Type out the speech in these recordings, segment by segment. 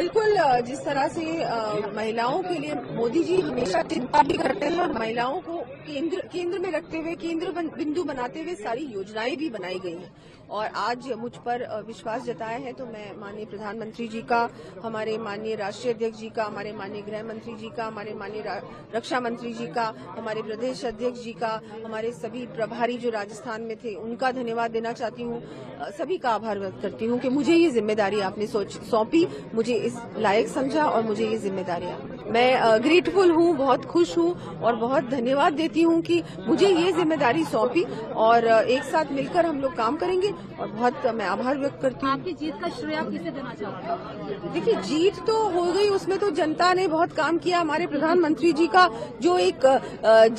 बिल्कुल जिस तरह से महिलाओं के लिए मोदी जी हमेशा चिंता भी करते हैं और महिलाओं को केंद्र में रखते हुए केंद्र बिंदु बनाते हुए सारी योजनाएं भी बनाई गई हैं। और आज मुझ पर विश्वास जताया है तो मैं माननीय प्रधानमंत्री जी का, हमारे माननीय राष्ट्रीय अध्यक्ष जी का, हमारे माननीय गृह मंत्री जी का, हमारे माननीय रक्षा मंत्री जी का, हमारे प्रदेश अध्यक्ष जी का, हमारे सभी प्रभारी जो राजस्थान में थे उनका धन्यवाद देना चाहती हूँ। सभी का आभार व्यक्त करती हूँ कि मुझे ये जिम्मेदारी आपने सौंपी, मुझे इस लायक समझा और मुझे ये जिम्मेदारी आई। मैं ग्रेटफुल हूँ, बहुत खुश हूँ और बहुत धन्यवाद देती हूँ कि मुझे ये जिम्मेदारी सौंपी और एक साथ मिलकर हम लोग काम करेंगे और बहुत मैं आभार व्यक्त करती हूँ। आपकी जीत का श्रेय आप किसे देना चाहोगे? देखिए, जीत तो हो गई, उसमें तो जनता ने बहुत काम किया। हमारे प्रधानमंत्री जी का जो एक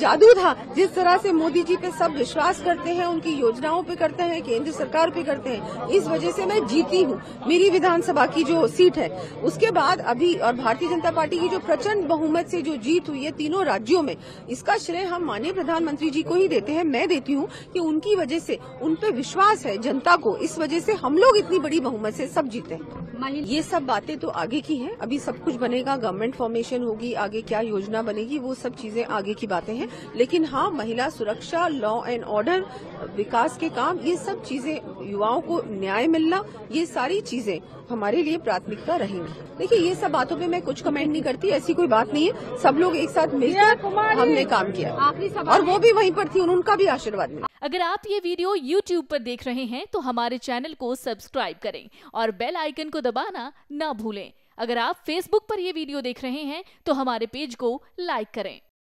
जादू था, जिस तरह से मोदी जी पे सब विश्वास करते हैं, उनकी योजनाओं पे करते हैं, केंद्र सरकार पे करते हैं, इस वजह से मैं जीती हूँ। मेरी विधानसभा की जो सीट है उसके बाद अभी और भारतीय जनता पार्टी की जो प्रचंड बहुमत से जो जीत हुई है तीनों राज्यों में, इसका श्रेय हम माननीय प्रधानमंत्री जी को ही देते हैं। मैं देती हूँ कि उनकी वजह से, उन पे विश्वास है जनता को, इस वजह से हम लोग इतनी बड़ी बहुमत से सब जीते हैं। ये सब बातें तो आगे की हैं, अभी सब कुछ बनेगा, गवर्नमेंट फॉर्मेशन होगी, आगे क्या योजना बनेगी वो सब चीजें आगे की बातें हैं। लेकिन हाँ, महिला सुरक्षा, लॉ एंड ऑर्डर, विकास के काम, ये सब चीजें, युवाओं को न्याय मिलना, ये सारी चीजें हमारे लिए प्राथमिकता रहेंगी। देखिए, ये सब बातों पे मैं कुछ कमेंट नहीं करती, ऐसी कोई बात नहीं है। सब लोग एक साथ मिलकर हमने काम किया और वो भी वहीं पर थी, उनका भी आशीर्वाद मिला। अगर आप ये वीडियो YouTube पर देख रहे हैं तो हमारे चैनल को सब्सक्राइब करें और बेल आइकन को दबाना ना भूलें। अगर आप Facebook पर ये वीडियो देख रहे हैं तो हमारे पेज को लाइक करें।